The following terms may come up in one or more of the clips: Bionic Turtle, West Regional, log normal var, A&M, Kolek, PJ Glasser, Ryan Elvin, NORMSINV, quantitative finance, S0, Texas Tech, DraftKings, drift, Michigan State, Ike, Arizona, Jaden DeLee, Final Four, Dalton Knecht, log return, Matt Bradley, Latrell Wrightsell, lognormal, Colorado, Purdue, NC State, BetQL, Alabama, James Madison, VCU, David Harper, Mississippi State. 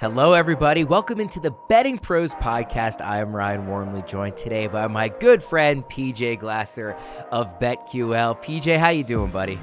Hello, everybody. Welcome into the Betting Pros Podcast. I am Ryan Wormley, joined today by my good friend, PJ Glasser of BetQL. PJ, how you doing, buddy?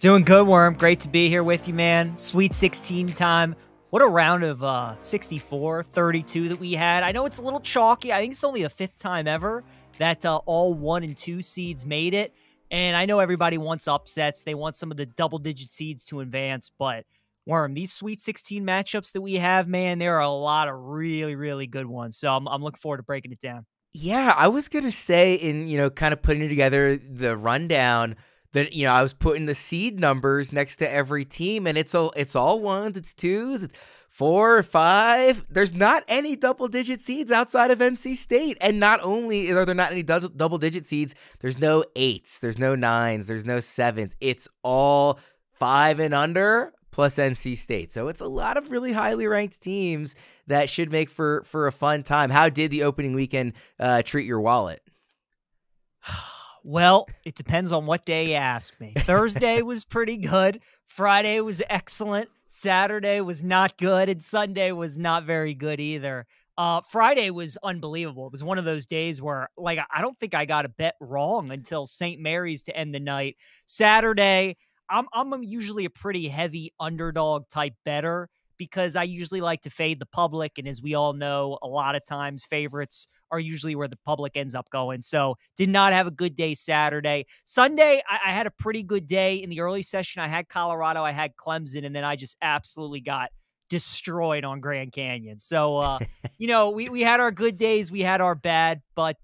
Doing good, Worm. Great to be here with you, man. Sweet 16 time. What a round of 64, 32 that we had. I know it's a little chalky. I think it's only the fifth time ever that all 1 and 2 seeds made it. And I know everybody wants upsets. They want some of the double-digit seeds to advance, but Worm, these Sweet 16 matchups that we have, man, there are a lot of really, really good ones. So I'm looking forward to breaking it down. Yeah, I was going to say in, you know, kind of putting together the rundown that, you know, I was putting the seed numbers next to every team, and it's all 1s, it's 2s, it's 4, 5. There's not any double-digit seeds outside of NC State. And not only are there not any double-digit seeds, there's no 8s, there's no 9s, there's no 7s. It's all 5 and under. Plus NC State. So it's a lot of really highly ranked teams that should make for a fun time. How did the opening weekend treat your wallet? Well, it depends on what day you ask me. Thursday was pretty good. Friday was excellent. Saturday was not good. And Sunday was not very good either. Friday was unbelievable. It was one of those days where, like, I don't think I got a bet wrong until St. Mary's to end the night. Saturday, I'm usually a pretty heavy underdog type better because I usually like to fade the public. And as we all know, a lot of times favorites are usually where the public ends up going. So did not have a good day Saturday. Sunday, I had a pretty good day in the early session. I had Colorado, I had Clemson, and then I just absolutely got destroyed on Grand Canyon. So, you know, we had our good days, we had our bad, but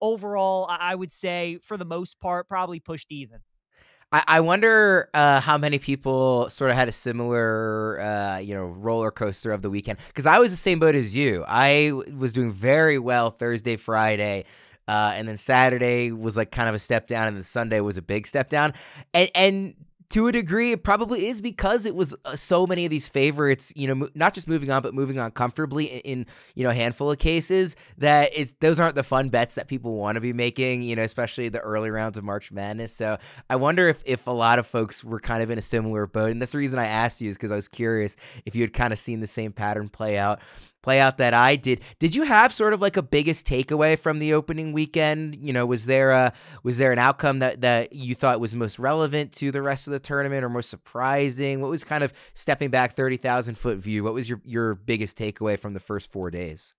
overall, I would say for the most part, probably pushed even. I wonder how many people sort of had a similar, you know, roller coaster of the weekend, because I was the same boat as you. I was doing very well Thursday, Friday, and then Saturday was like kind of a step down, and then Sunday was a big step down. And to a degree, it probably is because it was so many of these favorites, you know, not just moving on, but moving on comfortably in you know, a handful of cases, that those aren't the fun bets that people want to be making, you know, especially the early rounds of March Madness. So I wonder if a lot of folks were kind of in a similar boat. And that's the reason I asked you, is because I was curious if you had kind of seen the same pattern play out that I did. Did you have sort of like a biggest takeaway from the opening weekend? You know, was there an outcome that you thought was most relevant to the rest of the tournament or most surprising? What was kind of, stepping back 30,000-foot view, what was your biggest takeaway from the first 4 days?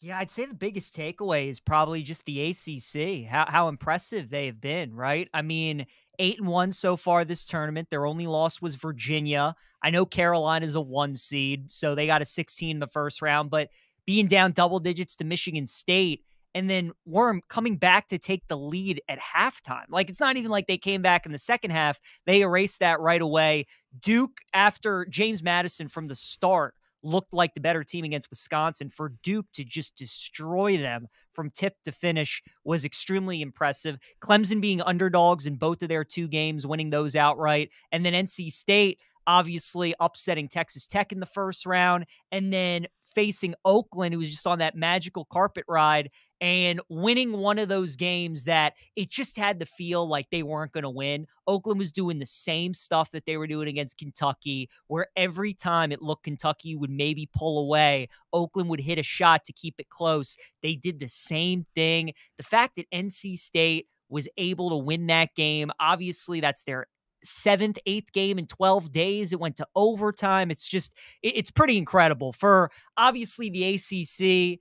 Yeah, I'd say the biggest takeaway is probably just the ACC, how impressive they have been, right? I mean, 8-1 so far this tournament. Their only loss was Virginia. I know Carolina's a 1 seed, so they got a 16 in the first round, but being down double digits to Michigan State, and then Worm coming back to take the lead at halftime. Like, it's not even like they came back in the second half. They erased that right away. Duke, after James Madison from the start, looked like the better team against Wisconsin. For Duke to just destroy them from tip to finish was extremely impressive. Clemson being underdogs in both of their 2 games, winning those outright. And then NC State obviously upsetting Texas Tech in the first round, and then facing Oakland, who was just on that magical carpet ride, and winning one of those games that it just had to feel like they weren't going to win. Oakland was doing the same stuff that they were doing against Kentucky, where every time it looked Kentucky would maybe pull away, Oakland would hit a shot to keep it close. They did the same thing. The fact that NC State was able to win that game, obviously that's their 7th, 8th game in 12 days. It went to overtime. It's just, it's pretty incredible for obviously the ACC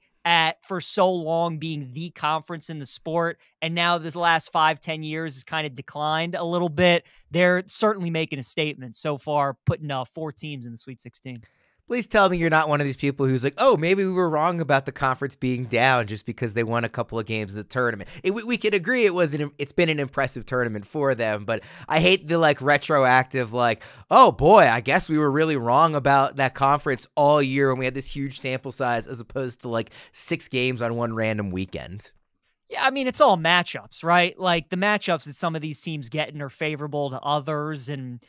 for so long being the conference in the sport. And now the last 5, 10 years has kind of declined a little bit. They're certainly making a statement so far, putting 4 teams in the Sweet 16. Please tell me you're not one of these people who's like, oh, maybe we were wrong about the conference being down just because they won a couple of games in the tournament. We could agree it's been an impressive tournament for them, but I hate the like retroactive, like, oh boy, I guess we were really wrong about that conference all year when we had this huge sample size, as opposed to like 6 games on one random weekend. Yeah, I mean, it's all matchups, right? Like the matchups that some of these teams get in are favorable to others, and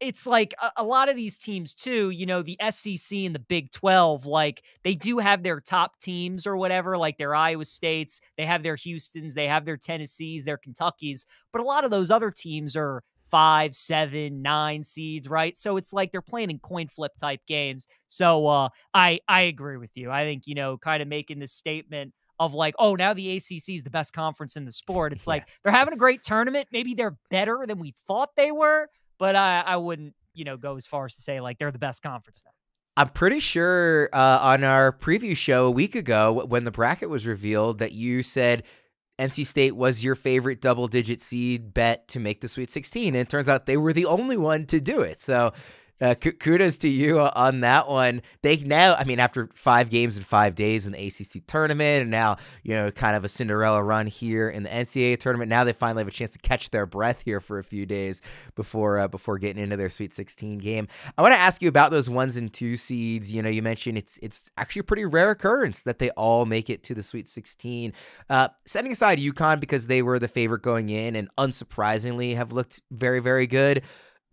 it's like a lot of these teams too, you know, the SEC and the Big 12, like they do have their top teams or whatever, like their Iowa States, they have their Houstons, they have their Tennessees, their Kentuckys, but a lot of those other teams are 5, 7, 9 seeds, right? So it's like they're playing in coin flip type games. So I agree with you. I think, you know, kind of making this statement of like, oh, now the ACC is the best conference in the sport. It's like they're having a great tournament. Maybe they're better than we thought they were, but I wouldn't, you know, go as far as to say like they're the best conference now. I'm pretty sure on our preview show a week ago when the bracket was revealed that you said NC State was your favorite double-digit seed bet to make the Sweet 16, and it turns out they were the only one to do it. So kudos to you on that one. They now, I mean, after 5 games in 5 days in the ACC tournament, and now, you know, kind of a Cinderella run here in the NCAA tournament, now they finally have a chance to catch their breath here for a few days before before getting into their Sweet 16 game. I want to ask you about those 1 and 2 seeds. You know, you mentioned it's actually a pretty rare occurrence that they all make it to the Sweet 16. Setting aside UConn because they were the favorite going in and unsurprisingly have looked very, very good.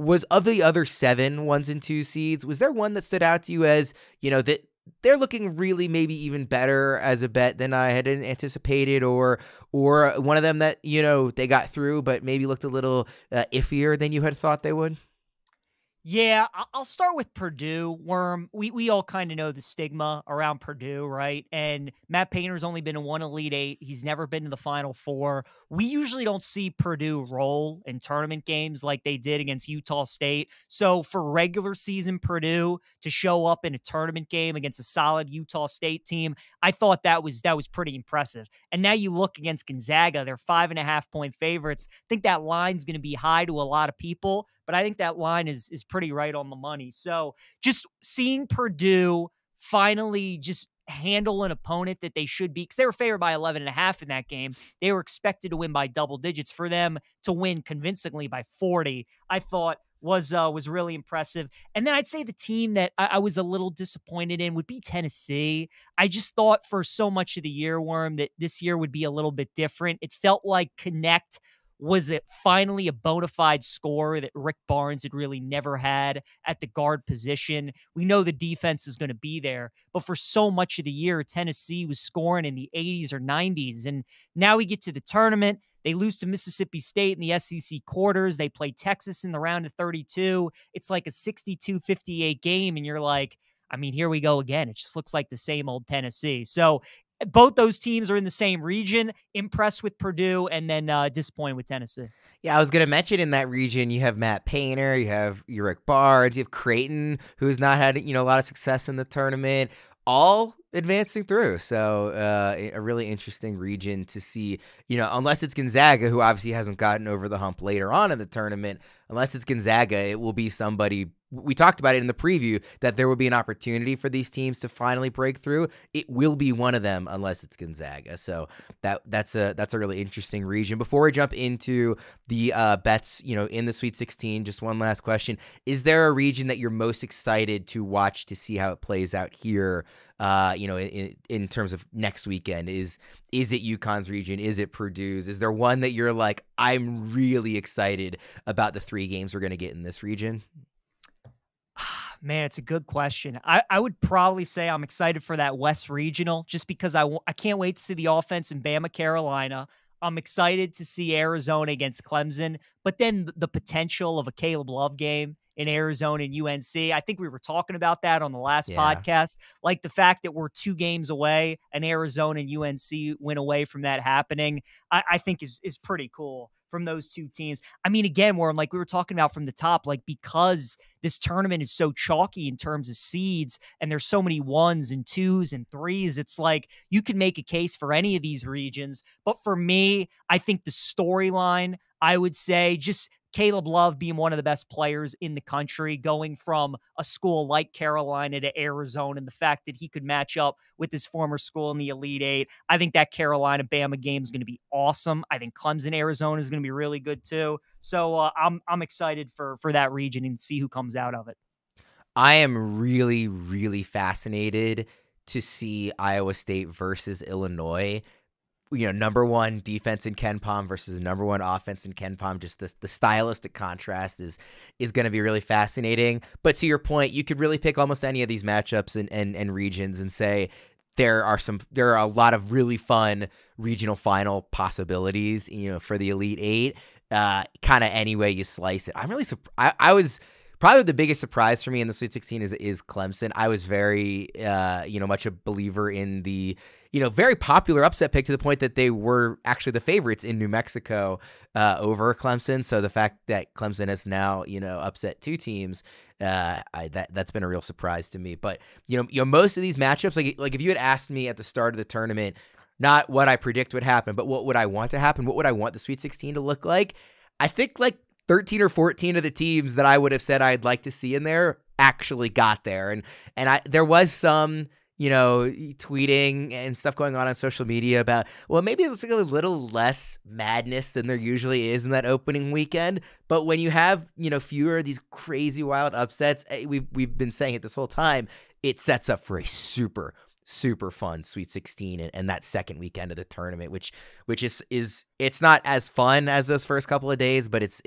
Was of the other 7 1s and 2 seeds, was there one that stood out to you as, you know, that they're looking really maybe even better as a bet than I had anticipated, or one of them that, you know, they got through but maybe looked a little iffier than you had thought they would? Yeah, I'll start with Purdue, Worm. We all kind of know the stigma around Purdue, right? And Matt Painter's only been in 1 Elite Eight. He's never been to the Final Four. We usually don't see Purdue roll in tournament games like they did against Utah State. So for regular season Purdue to show up in a tournament game against a solid Utah State team, I thought that was pretty impressive. And now you look against Gonzaga, they're 5.5-point favorites. I think that line's going to be high to a lot of people, but I think that line is pretty right on the money. So just seeing Purdue finally just handle an opponent that they should be, because they were favored by 11.5 in that game. They were expected to win by double digits. For them to win convincingly by 40, I thought was really impressive. And then I'd say the team that I was a little disappointed in would be Tennessee. I just thought for so much of the year, Worm, that this year would be a little bit different. It felt like Connect was it finally a bona fide score that Rick Barnes had really never had at the guard position. We know the defense is going to be there, but for so much of the year, Tennessee was scoring in the 80s or 90s. And now we get to the tournament. They lose to Mississippi State in the SEC quarters. They play Texas in the round of 32. It's like a 62-58 game. And you're like, I mean, here we go again. It just looks like the same old Tennessee. So both those teams are in the same region. Impressed with Purdue and then disappointed with Tennessee. Yeah, I was going to mention in that region, you have Matt Painter, you have Rick Barnes, you have Creighton, who's not had, you know, a lot of success in the tournament, all advancing through. So a really interesting region to see, you know, unless it's Gonzaga, who obviously hasn't gotten over the hump later on in the tournament, unless it's Gonzaga, it will be somebody. We talked about it in the preview that there would be an opportunity for these teams to finally break through. It will be one of them unless it's Gonzaga. So that's a really interesting region. Before we jump into the bets, you know, in the Sweet 16, just one last question. Is there a region that you're most excited to watch to see how it plays out here? You know, in terms of next weekend, is it UConn's region? Is it Purdue's? Is there one that you're like, I'm really excited about the 3 games we're going to get in this region? Man, it's a good question. I would probably say I'm excited for that West Regional just because I can't wait to see the offense in Bama, Carolina. I'm excited to see Arizona against Clemson, but then the potential of a Caleb Love game in Arizona and UNC. I think we were talking about that on the last podcast. Like the fact that we're 2 games away and Arizona and UNC went away from that happening, I think is pretty cool from those 2 teams. I mean, again, Warren, like we were talking about from the top, like because this tournament is so chalky in terms of seeds and there's so many 1s and 2s and 3s, it's like you can make a case for any of these regions. But for me, I think the storyline, I would say just Caleb Love being one of the best players in the country, going from a school like Carolina to Arizona, and the fact that he could match up with his former school in the Elite Eight. I think that Carolina-Bama game is going to be awesome. I think Clemson-Arizona is going to be really good too. So I'm excited for that region and see who comes out of it. I am really, really fascinated to see Iowa State versus Illinois. You know, #1 defense in KenPom versus #1 offense in KenPom. Just the stylistic contrast is going to be really fascinating. But to your point, you could really pick almost any of these matchups and regions and say there are a lot of really fun regional final possibilities, you know, for the Elite Eight. kind of any way you slice it. I'm really surprised. I was probably the biggest surprise for me in the Sweet 16 is Clemson. I was very, much a believer in the, very popular upset pick, to the point that they were actually the favorites in New Mexico over Clemson. So the fact that Clemson has now, upset two teams, that's been a real surprise to me. But, most of these matchups, like if you had asked me at the start of the tournament, not what I predict would happen, but what would I want to happen? What would I want the Sweet 16 to look like? I think 13 or 14 of the teams that I would have said I'd like to see in there actually got there. And there was some, tweeting and stuff going on social media about, well, maybe it's a little less madness than there usually is in that opening weekend. But when you have, fewer of these crazy wild upsets, we've been saying it this whole time, it sets up for a super fun Sweet 16 and that second weekend of the tournament, which is it's not as fun as those first couple of days, but it's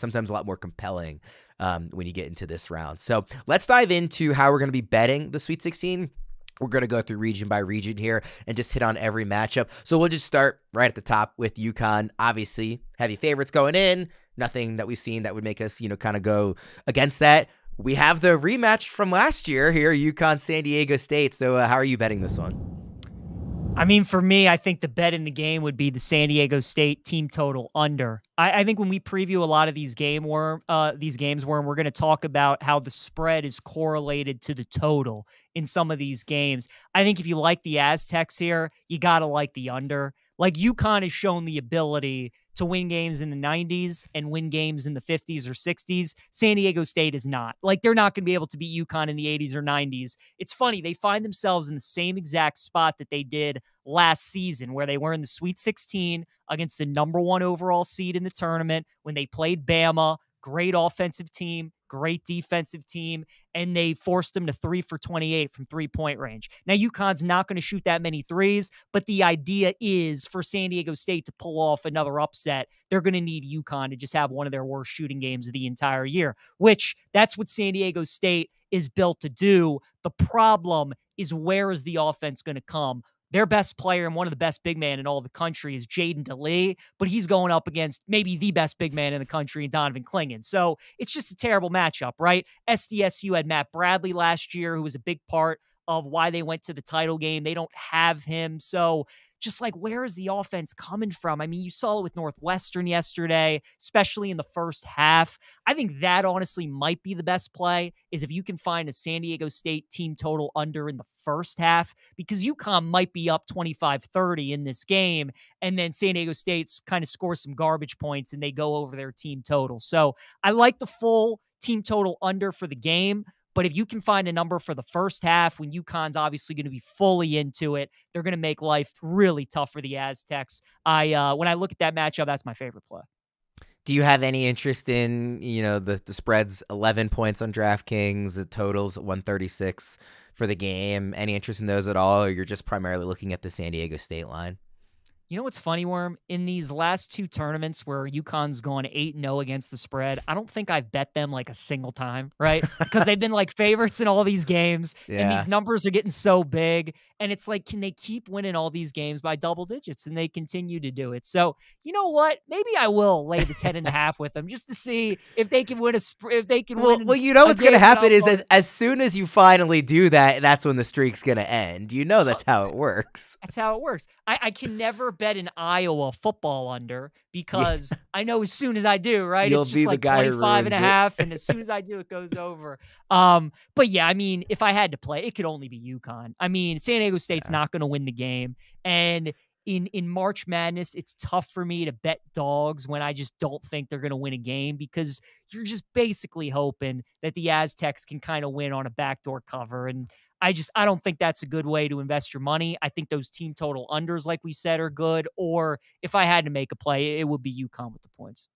sometimes a lot more compelling when you get into this round. So let's dive into how we're going to be betting the Sweet 16. We're going to go through region by region here and just hit on every matchup. So we'll just start right at the top with UConn. Obviously, heavy favorites going in. Nothing that we've seen that would make us, kind of go against that. We have the rematch from last year here, UConn, San Diego State. So how are you betting this one? I mean, for me, I think the bet in the game would be the San Diego State team total under. I think when we preview a lot of these games, Worm, we're going to talk about how the spread is correlated to the total in some of these games. I think if you like the Aztecs here, you got to like the under. Like, UConn has shown the ability to win games in the 90s and win games in the 50s or 60s. San Diego State is not. Like, they're not going to be able to beat UConn in the 80s or 90s. It's funny. They find themselves in the same exact spot that they did last season, where they were in the Sweet 16 against the #1 overall seed in the tournament when they played Bama. Great offensive team, great defensive team, and they forced them to 3 for 28 from three-point range. Now, UConn's not going to shoot that many threes, but the idea is for San Diego State to pull off another upset, they're going to need UConn to just have one of their worst shooting games of the entire year, which that's what San Diego State is built to do. The problem is, where is the offense going to come? Their best player and one of the best big men in all the country is Jaden DeLee, but he's going up against maybe the best big man in the country, Donovan Clingan. So it's just a terrible matchup, right? SDSU had Matt Bradley last year, who was a big part of why they went to the title game. They don't have him. So just like, where is the offense coming from? I mean, you saw it with Northwestern yesterday, especially in the first half. I think that honestly might be the best play, is if you can find a San Diego State team total under in the first half, because UConn might be up 25-30 in this game, and then San Diego State's kind of scores some garbage points and they go over their team total. So I like the full team total under for the game. But if you can find a number for the first half, when UConn's obviously going to be fully into it, they're going to make life really tough for the Aztecs. When I look at that matchup, that's my favorite play. Do you have any interest in, the spreads 11 points on DraftKings, the totals 136 for the game? Any interest in those at all, or you're just primarily looking at the San Diego State line? You know what's funny, Worm? In these last two tournaments where UConn's gone 8-0 against the spread, I don't think I've bet them like a single time, right? Because they've been like favorites in all these games, and these numbers are getting so big. And it's like, can they keep winning all these games by double digits? And they continue to do it. So you know what? Maybe I will lay the 10.5 with them just to see if they can win win. Well, what's going to happen is as soon as you finally do that, that's when the streak's going to end. That's how it works. That's how it works. I can never bet an Iowa football under, because I know as soon as I do, right, it's just like 25.5, and as soon as I do, it goes over. But yeah, I mean, if I had to play, it could only be UConn. I mean, San Diego State's not going to win the game, and in March Madness, it's tough for me to bet dogs when I just don't think they're going to win a game, because you're just basically hoping that the Aztecs can kind of win on a backdoor cover, and I don't think that's a good way to invest your money. I think those team total unders, like we said, are good. Or if I had to make a play, it would be UConn with the points.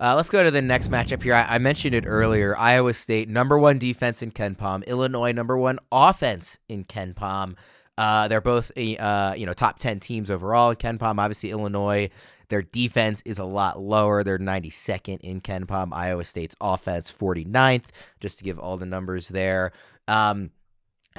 Let's go to the next matchup here. I mentioned it earlier. Iowa State, #1 defense in KenPom. Illinois, #1 offense in KenPom. They're both top 10 teams overall in KenPom. Obviously, Illinois, their defense is a lot lower. They're 92nd in KenPom. Iowa State's offense, 49th, just to give all the numbers there.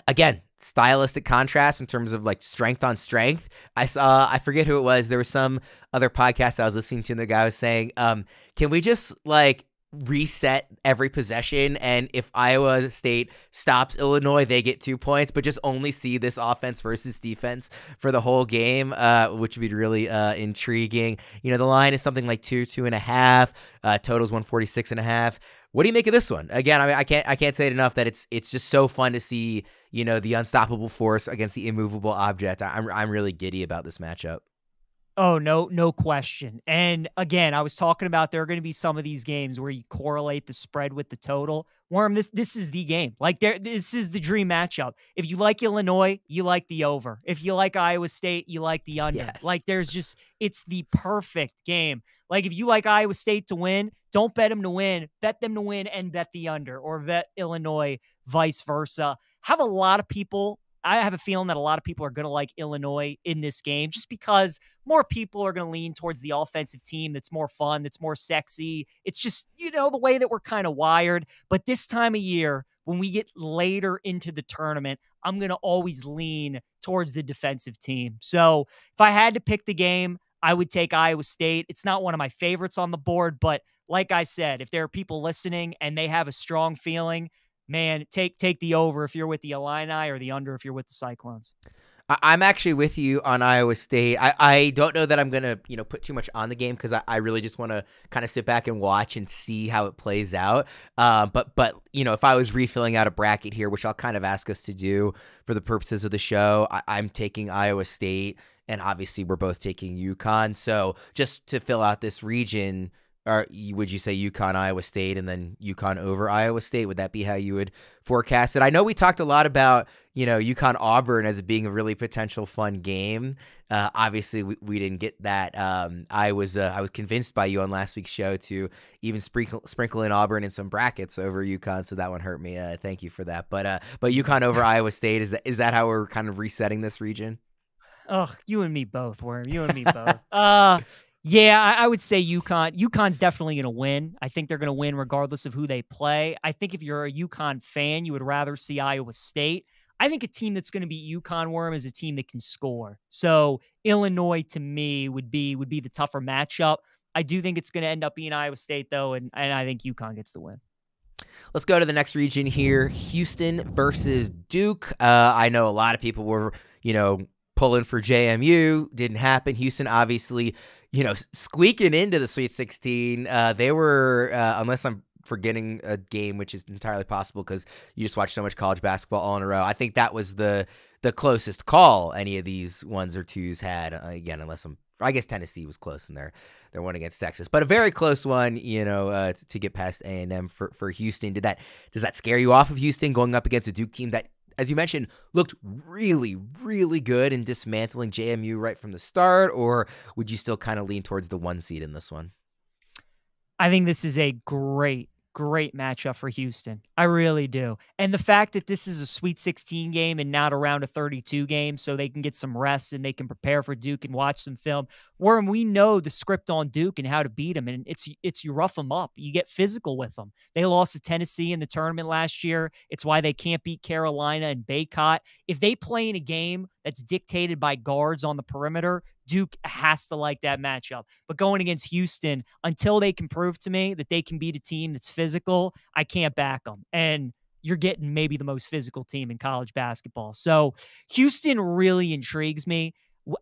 Again, stylistic contrast in terms of like strength on strength. I saw, I forget who it was, there was some other podcast I was listening to and the guy was saying, can we just like reset every possession, and if Iowa State stops Illinois, they get 2 points, but just only see this offense versus defense for the whole game, which would be really intriguing. You know, the line is something like 2, 2.5, totals 146.5. What do you make of this one? Again, I mean, I can't say it enough that it's just so fun to see, you know, the unstoppable force against the immovable object. I'm really giddy about this matchup. Oh, no question. And again, I was talking about there are going to be some of these games where you correlate the spread with the total. Worm, this is the game. Like this is the dream matchup. If you like Illinois, you like the over. If you like Iowa State, you like the under. Yes. Like there's just, it's the perfect game. Like if you like Iowa State to win, don't bet them to win. Bet them to win and bet the under, or bet Illinois, vice versa. I have a feeling that a lot of people are going to like Illinois in this game just because more people are going to lean towards the offensive team. That's more fun. That's more sexy. It's just, you know, the way that we're kind of wired. But this time of year, when we get later into the tournament, I'm going to always lean towards the defensive team. So if I had to pick the game, I would take Iowa State. It's not one of my favorites on the board, but like I said, if there are people listening and they have a strong feeling, man, take the over if you're with the Illini, or the under if you're with the Cyclones. I'm actually with you on Iowa State. I don't know that I'm going to, you know, put too much on the game because I really just want to kind of sit back and watch and see how it plays out. But you know, if I was refilling out a bracket here, which I'll kind of ask us to do for the purposes of the show, I'm taking Iowa State, and obviously we're both taking UConn. So just to fill out this region, or would you say UConn, Iowa State, and then UConn over Iowa State? Would that be how you would forecast it? I know we talked a lot about, you know, UConn Auburn as it being a really potential fun game. Obviously, we didn't get that. I was convinced by you on last week's show to even sprinkle in Auburn in some brackets over UConn, so that one hurt me. Thank you for that. But UConn over Iowa State, is that how we're kind of resetting this region? Oh, you and me both, Worm. You and me both. Yeah, I would say UConn. UConn's definitely going to win. I think they're going to win regardless of who they play. I think if you're a UConn fan, you would rather see Iowa State. I think a team that's going to beat UConn, Worm, is a team that can score. So Illinois, to me, would be the tougher matchup. I do think it's going to end up being Iowa State, though, and I think UConn gets the win. Let's go to the next region here, Houston versus Duke. I know a lot of people were, you know, pulling for JMU. Didn't happen. Houston, obviously, you know, squeaking into the Sweet 16. They were, unless I'm forgetting a game, which is entirely possible because you just watch so much college basketball all in a row. I think that was the closest call any of these ones or twos had. Again, unless I guess Tennessee was close in their one against Texas, but a very close one, you know, to get past A&M for Houston. Does that scare you off of Houston going up against a Duke team that, as you mentioned, looked really, really good in dismantling JMU right from the start? Or would you still kind of lean towards the one seed in this one? I think this is a great, great matchup for Houston. I really do. And the fact that this is a Sweet 16 game and not a round of 32 game, so they can get some rest and they can prepare for Duke and watch some film. Worm, we know the script on Duke and how to beat them, and it's you rough them up. You get physical with them. They lost to Tennessee in the tournament last year. It's why they can't beat Carolina and Baycott. If they play in a game that's dictated by guards on the perimeter, Duke has to like that matchup. But going against Houston, until they can prove to me that they can beat a team that's physical, I can't back them. And you're getting maybe the most physical team in college basketball. So Houston really intrigues me.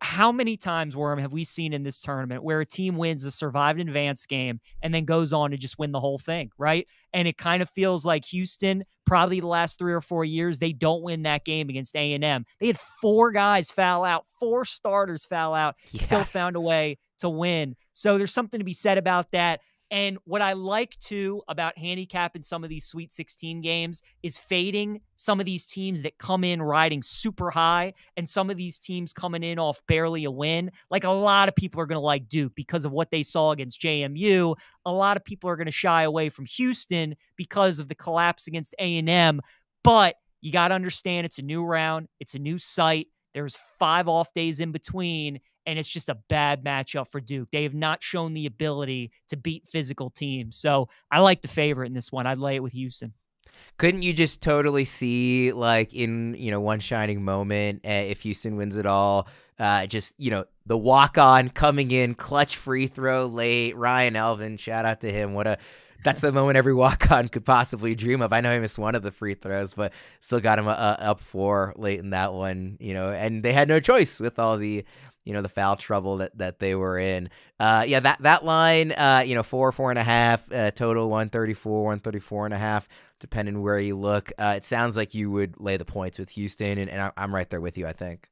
How many times, Worm, have we seen in this tournament where a team wins a survived advance game and then goes on to just win the whole thing, right? And it kind of feels like Houston, probably the last 3 or 4 years, they don't win that game against A&M. They had 4 guys foul out, 4 starters foul out, yes, still found a way to win. So there's something to be said about that. And what I like, too, about handicapping some of these Sweet 16 games is fading some of these teams that come in riding super high and some of these teams coming in off barely a win. Like, a lot of people are going to like Duke because of what they saw against JMU. A lot of people are going to shy away from Houston because of the collapse against A&M. But you got to understand it's a new round. It's a new site. There's 5 off days in between. And it's just a bad matchup for Duke. They have not shown the ability to beat physical teams. So I like the favorite in this one. I'd lay it with Houston. Couldn't you just totally see, like, in, you know, one shining moment, if Houston wins it all, just, you know, the walk-on coming in, clutch free throw late, Ryan Elvin, shout out to him. That's the moment every walk-on could possibly dream of. I know he missed one of the free throws, but still got him up four late in that one, you know, and they had no choice with all the, you know, the foul trouble that they were in. Yeah, that line, you know, 4.5, total 134, 134.5, depending where you look. It sounds like you would lay the points with Houston, and I'm right there with you, I think.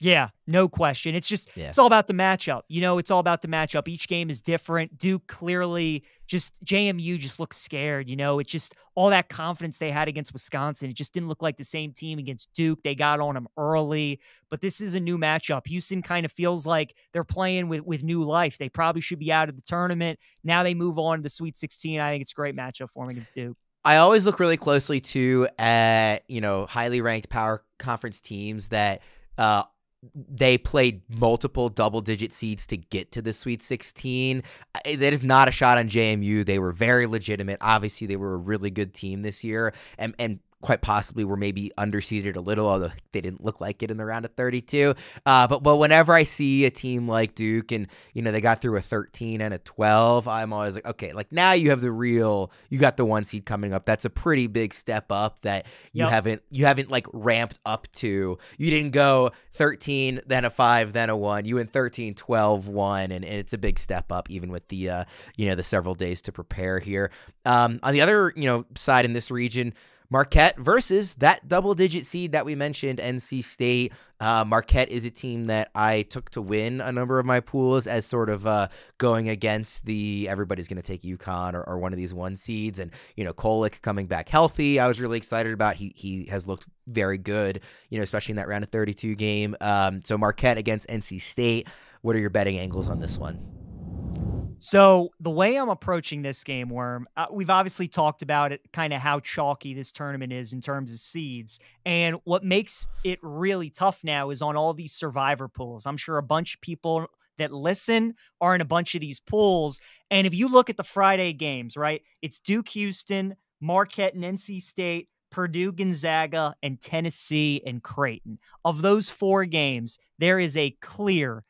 Yeah, no question. It's just, It's all about the matchup. You know, it's all about the matchup. Each game is different. Duke clearly JMU just looks scared. You know, it's just all that confidence they had against Wisconsin. It just didn't look like the same team against Duke. They got on them early, but this is a new matchup. Houston kind of feels like they're playing with new life. They probably should be out of the tournament. Now they move on to the Sweet 16. I think it's a great matchup for them against Duke. I always look really closely too at, you know, highly ranked power conference teams that, they played multiple double-digit seeds to get to the Sweet 16. That is not a shot on JMU. They were very legitimate. Obviously, they were a really good team this year, and quite possibly were maybe underseeded a little, although they didn't look like it in the round of 32. But whenever I see a team like Duke and, you know, they got through a 13 and a 12, I'm always like, okay, like now you have you got the one seed coming up. That's a pretty big step up that you haven't like ramped up to. You didn't go 13, then a 5, then a 1. You went 13, 12, 1, and it's a big step up even with the, you know, the several days to prepare here. On the other, you know, side in this region, Marquette versus that double-digit seed that we mentioned, NC State. Marquette is a team that I took to win a number of my pools as sort of going against everybody's going to take UConn or one of these one seeds. And, you know, Kolek coming back healthy, I was really excited about. He has looked very good, you know, especially in that round of 32 game. So Marquette against NC State. What are your betting angles on this one? So the way I'm approaching this game, Worm, we've obviously talked about it, kind of how chalky this tournament is in terms of seeds. And what makes it really tough now is on all these survivor pools. I'm sure a bunch of people that listen are in a bunch of these pools. And if you look at the Friday games, right, it's Duke, Houston, Marquette, and NC State, Purdue, Gonzaga, and Tennessee and Creighton. Of those four games, there is a clear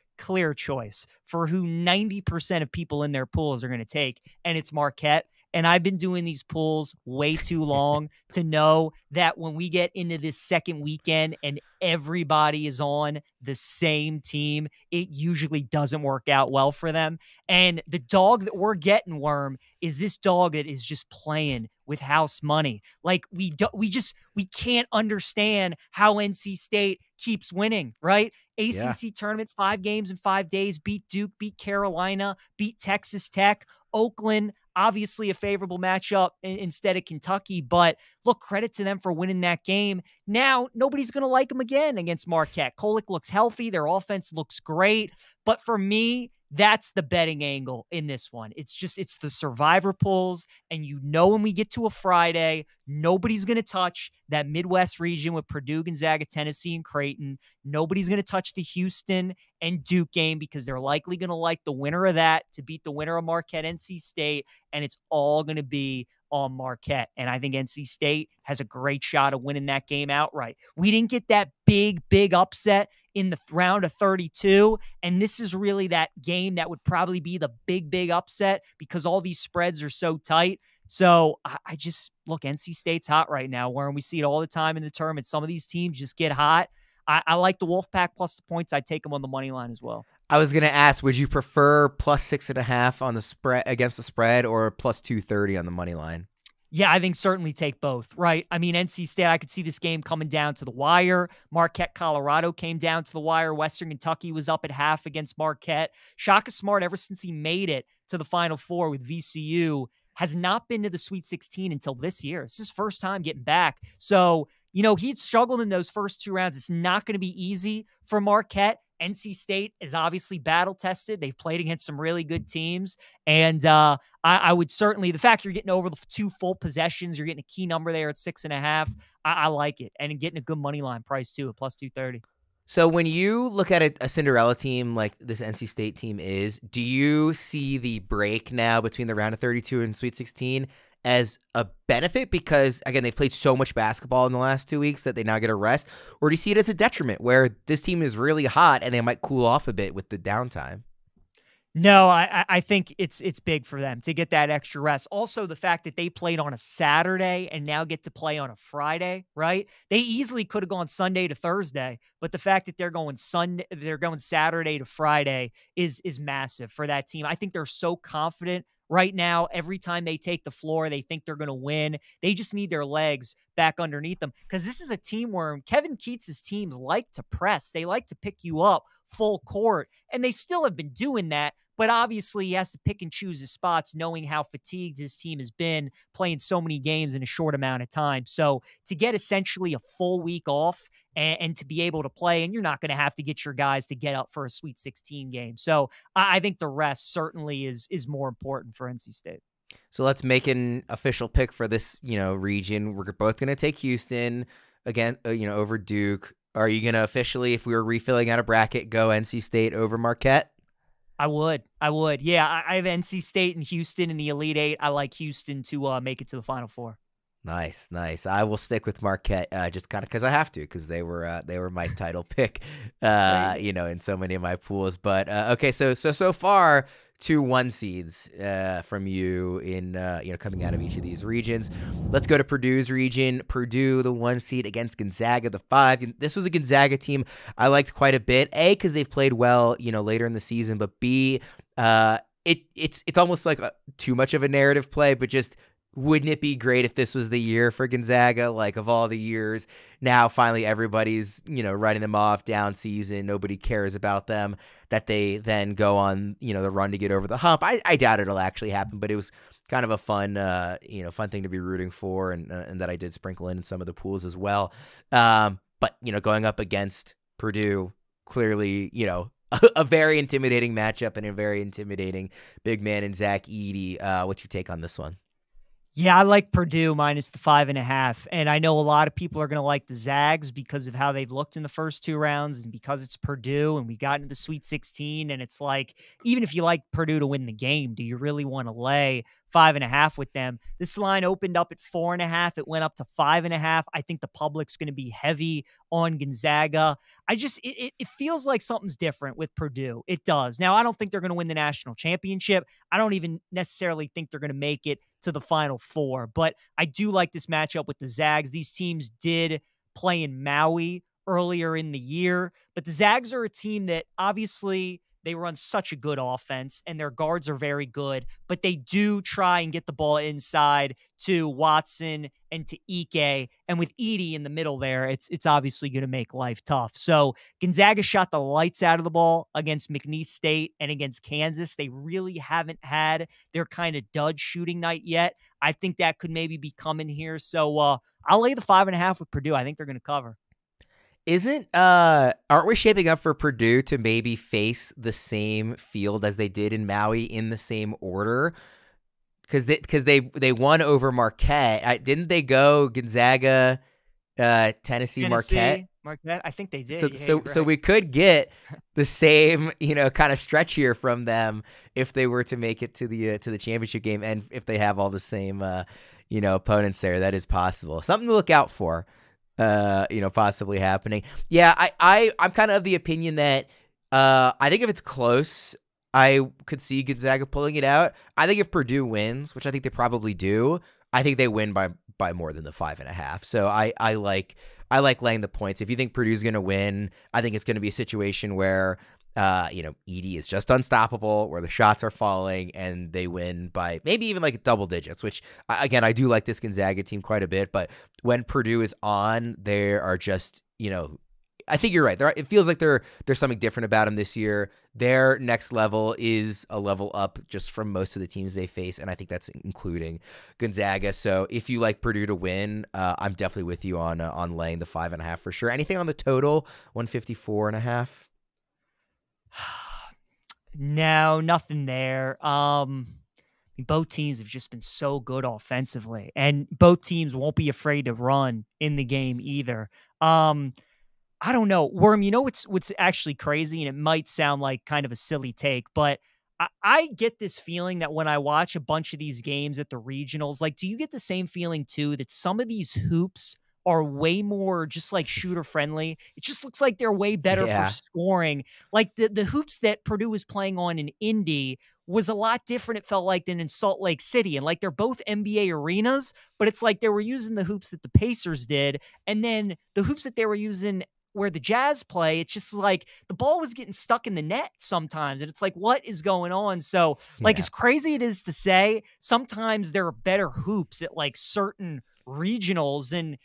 choice for who 90% of people in their pools are going to take, and it's Marquette. And I've been doing these pools way too long to know that when we get into this second weekend and everybody is on the same team, it usually doesn't work out well for them. And the dog that we're getting, Worm, is this dog that is just playing with house money. Like we can't understand how NC State keeps winning, right? ACC tournament, 5 games in 5 days, beat Duke, beat Carolina, beat Texas Tech, Oakland, obviously a favorable matchup instead of Kentucky, but look, credit to them for winning that game. Now, nobody's going to like them again against Marquette. Kolek looks healthy. Their offense looks great. But for me, that's the betting angle in this one. It's the survivor pools. And you know, when we get to a Friday, nobody's going to touch that Midwest region with Purdue, Gonzaga, Tennessee, and Creighton. Nobody's going to touch the Houston and Duke game because they're likely going to like the winner of that to beat the winner of Marquette, NC State. And it's all going to be on Marquette. And I think NC State has a great shot of winning that game outright. We didn't get that big upset in the round of 32. And this is really that game that would probably be the big upset because all these spreads are so tight. So I just look, NC State's hot right now, Warren. We see it all the time in the tournament. Some of these teams just get hot. I like the Wolfpack plus the points. I take them on the money line as well. I was going to ask, would you prefer +6.5 on the spread against the spread or +230 on the money line? Yeah, I think certainly take both, right? I mean, NC State, I could see this game coming down to the wire. Marquette, Colorado came down to the wire. Western Kentucky was up at half against Marquette. Shaka Smart, ever since he made it to the Final Four with VCU, has not been to the Sweet 16 until this year. It's his first time getting back. So, you know, he'd struggled in those first 2 rounds. It's not going to be easy for Marquette. NC State is obviously battle-tested. They've played against some really good teams. And I would certainly, the fact you're getting over the 2 full possessions, you're getting a key number there at 6.5, I like it. And getting a good money line price, too, at +230. So when you look at a Cinderella team like this NC State team is, do you see the break now between the round of 32 and Sweet 16 as a benefit because, again, they've played so much basketball in the last 2 weeks that they now get a rest? Or do you see it as a detriment where this team is really hot and they might cool off a bit with the downtime? No, I think it's big for them to get that extra rest. Also, the fact that they played on a Saturday and now get to play on a Friday, right? They easily could have gone Sunday to Thursday, but the fact that they're going Saturday to Friday is massive for that team. I think they're so confident right now. Every time they take the floor, they think they're going to win. They just need their legs back underneath them because this is a team where Kevin Keats's teams like to press. They like to pick you up full court, and they still have been doing that. But obviously, he has to pick and choose his spots, knowing how fatigued his team has been playing so many games in a short amount of time. So to get essentially a full week off and to be able to play, and you're not going to have to get your guys to get up for a Sweet 16 game. So I think the rest certainly is more important for NC State. So let's make an official pick for this, region. We're both going to take Houston again, over Duke. Are you going to officially, if we were refilling out a bracket, go NC State over Marquette? I would. Yeah, I have NC State and Houston in the Elite Eight. I like Houston to make it to the Final Four. Nice. I will stick with Marquette just kind of because I have to, because they were my title pick, in so many of my pools. But okay, so far 2 1 seeds from you in coming out of each of these regions. Let's go to Purdue's region. Purdue, the 1 seed against Gonzaga, the 5. This was a Gonzaga team I liked quite a bit. A, because they've played well, later in the season. But B, it's almost like too much of a narrative play, but just. Wouldn't it be great if this was the year for Gonzaga? Like, of all the years, now finally everybody's, writing them off, down season, nobody cares about them, that they then go on, the run to get over the hump. I doubt it'll actually happen, but it was kind of a fun, fun thing to be rooting for, and that I did sprinkle in some of the pools as well. But, going up against Purdue, clearly, a very intimidating matchup and a very intimidating big man in Zach Edey. What's your take on this one? Yeah, I like Purdue minus the 5.5. And I know a lot of people are going to like the Zags because of how they've looked in the first 2 rounds and because it's Purdue and we got into the Sweet 16. And it's like, even if you like Purdue to win the game, do you really want to lay 5.5 with them? This line opened up at 4.5. It went up to 5.5. I think the public's going to be heavy on Gonzaga. I just, it feels like something's different with Purdue. It does. Now, I don't think they're going to win the national championship. I don't even necessarily think they're going to make it to the Final Four, but I do like this matchup with the Zags. These teams did play in Maui earlier in the year, but the Zags are a team that obviously they run such a good offense and their guards are very good, but they do try and get the ball inside to Watson and to Ike, and with Edey in the middle there, it's obviously going to make life tough. So Gonzaga shot the lights out of the ball against McNeese State and against Kansas. They really haven't had their kind of dud shooting night yet. I think that could maybe be coming here. So I'll lay the 5.5 with Purdue. I think they're going to cover. Aren't we shaping up for Purdue to maybe face the same field as they did in Maui in the same order? Because they won over Marquette. Didn't they go Gonzaga, Tennessee, Marquette? I think they did. So we could get the same kind of stretch here from them if they were to make it to the championship game, and if they have all the same opponents there, that is possible. Something to look out for. Possibly happening. Yeah, I'm kind of the opinion that I think if it's close, I could see Gonzaga pulling it out. I think if Purdue wins, which I think they probably do, I think they win by more than the 5.5. So I like laying the points. If you think Purdue's going to win, I think it's going to be a situation where Edey is just unstoppable, where the shots are falling, and they win by maybe even like double digits, which, again, I do like this Gonzaga team quite a bit, but when Purdue is on, they are just, I think you're right. It feels like there's something different about them this year. Their next level is a level up just from most of the teams they face, and I think that's including Gonzaga. So if you like Purdue to win, I'm definitely with you on laying the 5.5 for sure. Anything on the total, 154.5? No, nothing there. Both teams have just been so good offensively, and both teams won't be afraid to run in the game either. I don't know, Worm, what's actually crazy, and it might sound like kind of a silly take, but I get this feeling that when I watch a bunch of these games at the regionals, like, do you get the same feeling too, that some of these hoops are way more just like shooter friendly? It just looks like they're way better for scoring. Like the hoops that Purdue was playing on in Indy was a lot different, it felt like, than in Salt Lake City. And like, they're both NBA arenas, but it's like they were using the hoops that the Pacers did. And then the hoops that they were using where the Jazz play, it's just like the ball was getting stuck in the net sometimes. And it's like, what is going on? So like, as crazy it is to say, sometimes there are better hoops at like certain regionals. And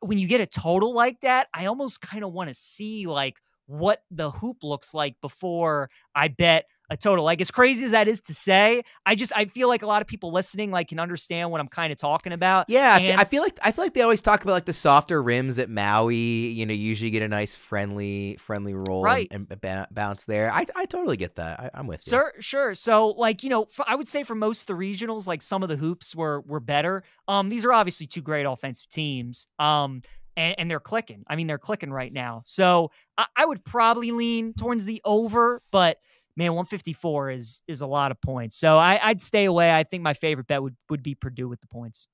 when you get a total like that, I almost kind of want to see like what the hoop looks like before I bet a total. Like, as crazy as that is to say, I feel like a lot of people listening like can understand what I'm kind of talking about. Yeah, and I feel like they always talk about like the softer rims at Maui. You know, you usually get a nice friendly roll and bounce there. I totally get that. I'm with you. Sure. So like, you know, I would say for most of the regionals, like some of the hoops were better. These are obviously two great offensive teams. And they're clicking. I mean, they're clicking right now. So I would probably lean towards the over, but man, 154 is a lot of points. So I'd stay away. I think my favorite bet would be Purdue with the points.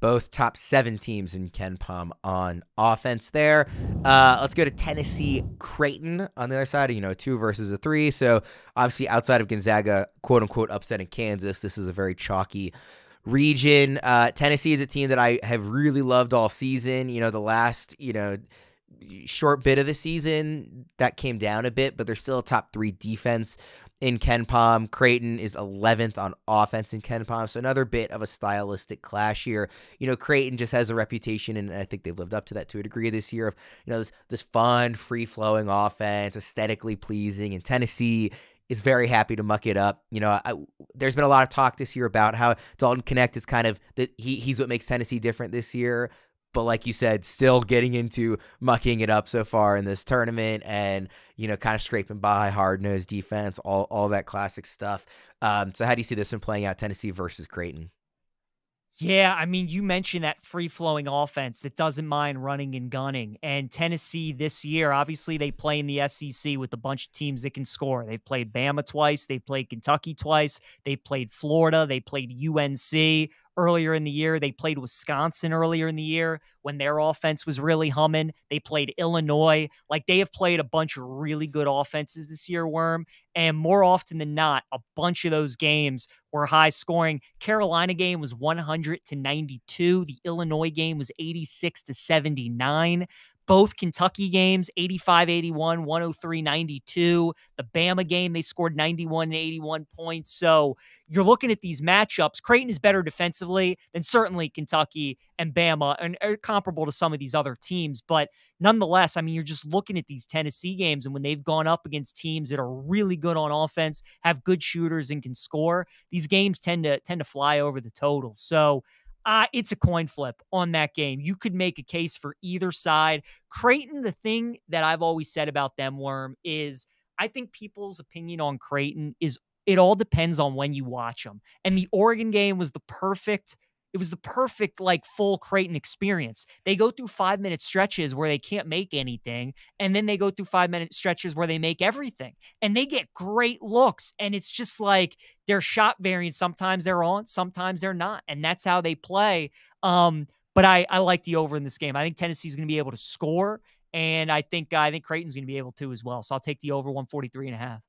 Both top 7 teams in KenPom on offense there. Let's go to Tennessee Creighton on the other side, you know, 2 versus 3. So obviously outside of Gonzaga, quote unquote, upsetting Kansas, this is a very chalky region. Tennessee is a team that I have really loved all season. You know, the last, you know, short bit of the season that came down a bit, but they're still a top 3 defense in KenPom. Creighton is 11th on offense in KenPom. So another bit of a stylistic clash here. You know, Creighton just has a reputation, and I think they've lived up to that to a degree this year, of, you know, this fun, free-flowing offense, aesthetically pleasing, and Tennessee is very happy to muck it up. You know, there's been a lot of talk this year about how Dalton Knecht is kind of he's what makes Tennessee different this year. But like you said, still getting into mucking it up so far in this tournament, and, you know, kind of scraping by, hard-nosed defense, all that classic stuff. So how do you see this one playing out, Tennessee versus Creighton? Yeah, I mean, you mentioned that free-flowing offense that doesn't mind running and gunning. And Tennessee this year, obviously they play in the SEC with a bunch of teams that can score. They've played Bama twice. They've played Kentucky twice. They've played Florida. They played UNC earlier in the year. They played Wisconsin earlier in the year when their offense was really humming. They played Illinois. Like, they have played a bunch of really good offenses this year, Worm. And more often than not, a bunch of those games were high scoring. Carolina game was 100-92. The Illinois game was 86-79. Both Kentucky games, 85-81, 103-92. The Bama game, they scored 91 and 81 points. So you're looking at these matchups. Creighton is better defensively than certainly Kentucky and Bama, and are comparable to some of these other teams. But nonetheless, I mean, you're just looking at these Tennessee games, and when they've gone up against teams that are really good on offense, have good shooters, and can score, these games tend to fly over the total. So it's a coin flip on that game. You could make a case for either side. Creighton, the thing that I've always said about them, Worm, is I think people's opinion on Creighton is it all depends on when you watch them. And the Oregon game was the perfect like full Creighton experience. They go through 5-minute stretches where they can't make anything, and then they go through 5-minute stretches where they make everything, and they get great looks. And it's just like their shot variance. Sometimes they're on, sometimes they're not. And that's how they play. But I like the over in this game. I think Tennessee's going to be able to score, and I think Creighton's going to be able to as well. So I'll take the over 143.5.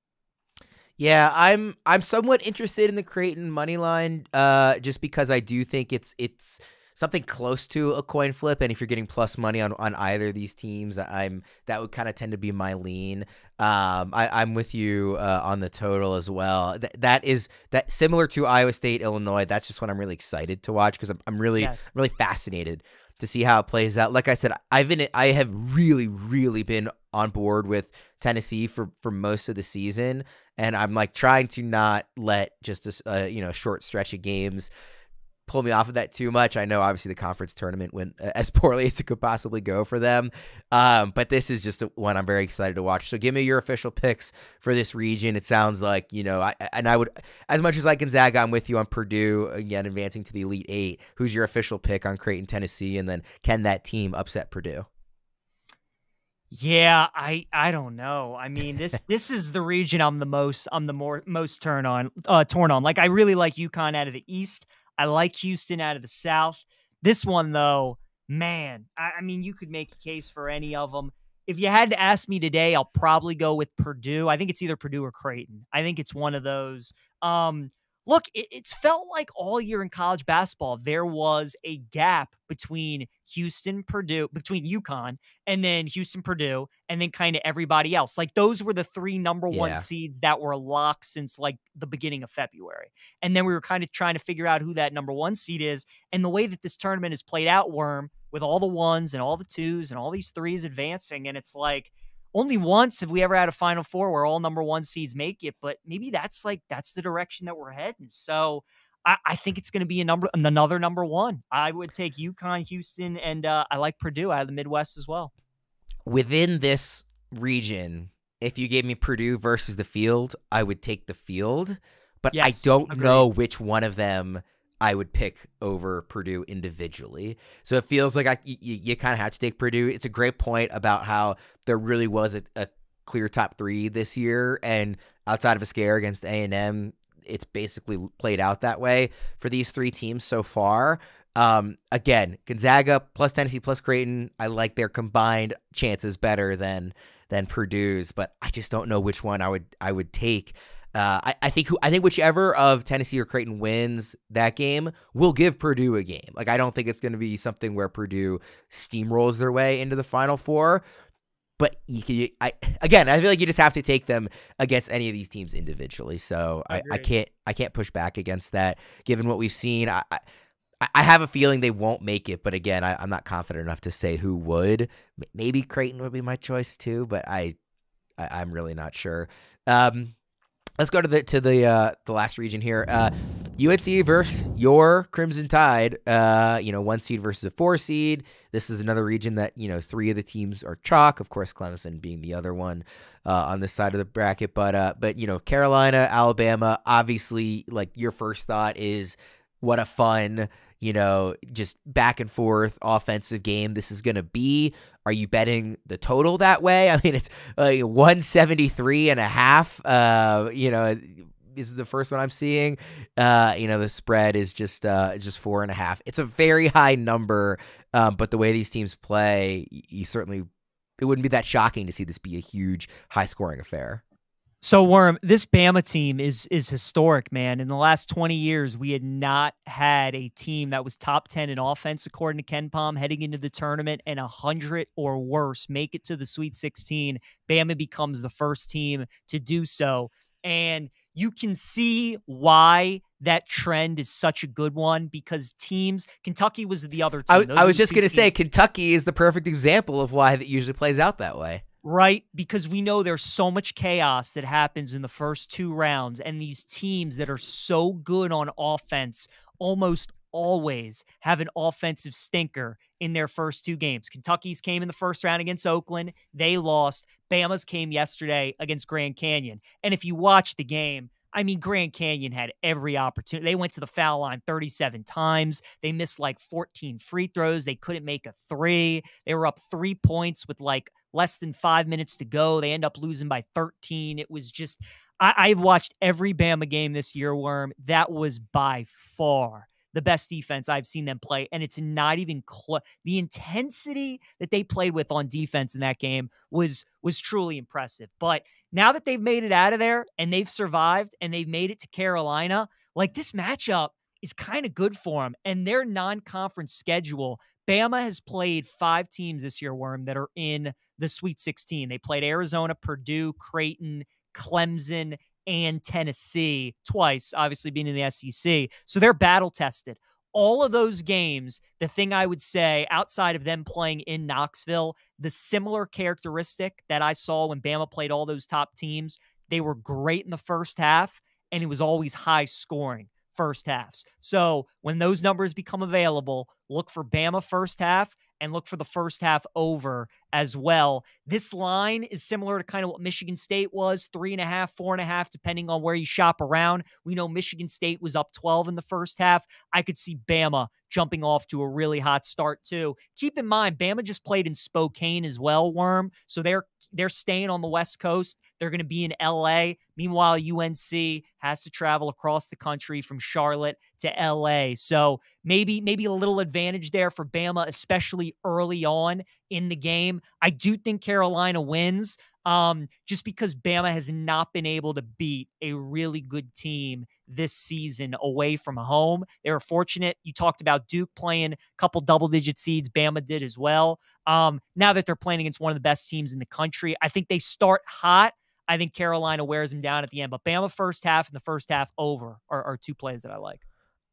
Yeah, I'm somewhat interested in the Creighton money line, just because I do think it's something close to a coin flip, and if you're getting plus money on either of these teams, that would kind of tend to be my lean. I'm with you on the total as well. That is similar to Iowa State, Illinois. That's just what I'm really excited to watch, because I'm really fascinated to see how it plays out. Like I said, I have really been on board with Tennessee for most of the season, and I'm like trying to not let just this short stretch of games pull me off of that too much. I know obviously the conference tournament went as poorly as it could possibly go for them, but this is just one I'm very excited to watch. So give me your official picks for this region. It sounds like, you know, I would, as much as I can zag, I'm with you on Purdue again advancing to the Elite Eight. Who's your official pick on Creighton, Tennessee, and then can that team upset Purdue? Yeah, I don't know. I mean, this is the region I'm the most torn on. Like, I really like UConn out of the East. I like Houston out of the South. This one though, man, I mean, you could make a case for any of them. If you had to ask me today, I'll probably go with Purdue. I think it's either Purdue or Creighton. I think it's one of those. Look, it's felt like all year in college basketball, there was a gap between UConn, and then Houston, Purdue, and then kind of everybody else. Like, those were the three number one seeds that were locked since like the beginning of February. And then we were kind of trying to figure out who that number one seed is. And the way that this tournament is played out, Worm, with all the ones and all the twos and all these threes advancing. And it's like, only once have we ever had a Final Four where all number one seeds make it, but maybe that's the direction that we're heading. So I think it's going to be another number one. I would take UConn, Houston, and I like Purdue out of the Midwest as well. Within this region, if you gave me Purdue versus the field, I would take the field, but yes, I don't know which one of them I would pick over Purdue individually. So it feels like you kind of have to take Purdue. It's a great point about how there really was a clear top three this year, and outside of a scare against A&M, it's basically played out that way for these three teams so far. Again, Gonzaga plus Tennessee plus Creighton, I like their combined chances better than Purdue's, but I just don't know which one I would take. I think whichever of Tennessee or Creighton wins that game will give Purdue a game. Like, I don't think it's going to be something where Purdue steamrolls their way into the Final Four. But I feel like you just have to take them against any of these teams individually. So I can't push back against that. Given what we've seen, I have a feeling they won't make it. But again, I'm not confident enough to say who would. Maybe Creighton would be my choice too, but I'm really not sure. Let's go to the last region here. UNC versus your Crimson Tide. One seed versus a four seed. This is another region that, three of the teams are chalk. Of course, Clemson being the other one on this side of the bracket. But Carolina, Alabama, obviously, like, your first thought is what a fun, just back and forth offensive game this is going to be. Are you betting the total that way? I mean, it's 173.5. This is the first one I'm seeing. The spread is just 4.5. It's a very high number, but the way these teams play, it wouldn't be that shocking to see this be a huge, high-scoring affair. So, Worm, this Bama team is historic, man. In the last 20 years, we had not had a team that was top 10 in offense, according to KenPom, heading into the tournament, and 100 or worse make it to the Sweet 16. Bama becomes the first team to do so. And you can see why that trend is such a good one, because Kentucky was the other team. I was just going to say, Kentucky is the perfect example of why that usually plays out that way. Right, because we know there's so much chaos that happens in the first two rounds, and these teams that are so good on offense almost always have an offensive stinker in their first two games. Kentucky's came in the first round against Oakland. They lost. Bama's came yesterday against Grand Canyon. And if you watch the game, I mean, Grand Canyon had every opportunity. They went to the foul line 37 times. They missed like 14 free throws. They couldn't make a three. They were up 3 points with like less than 5 minutes to go. They end up losing by 13. It was just, I've watched every Bama game this year, Worm. That was by far the best defense I've seen them play. And it's not even close. The intensity that they played with on defense in that game was truly impressive. But now that they've made it out of there and they've survived and they've made it to Carolina, like, this matchup is kind of good for them. And their non-conference schedule, Bama has played 5 teams this year, Worm, that are in the Sweet 16. They played Arizona, Purdue, Creighton, Clemson, and Tennessee twice, obviously being in the SEC. So they're battle tested. All of those games, the thing I would say outside of them playing in Knoxville, the similar characteristic that I saw when Bama played all those top teams, they were great in the first half, and it was always high scoring first halves. So when those numbers become available, look for Bama first half and look for the first half over as well. This line is similar to kind of what Michigan State was, 3.5, 4.5, depending on where you shop around. We know Michigan State was up 12 in the first half. I could see Bama jumping off to a really hot start too. Keep in mind, Bama just played in Spokane as well, Worm. So they're staying on the West Coast. They're going to be in LA. Meanwhile, UNC has to travel across the country from Charlotte to LA. So maybe a little advantage there for Bama, especially early on in the game. I do think Carolina wins, just because Bama has not been able to beat a really good team this season away from home. They were fortunate. You talked about Duke playing a couple double-digit seeds. Bama did as well. Now that they're playing against one of the best teams in the country, I think they start hot. I think Carolina wears them down at the end. But Bama first half and the first half over are two plays that I like.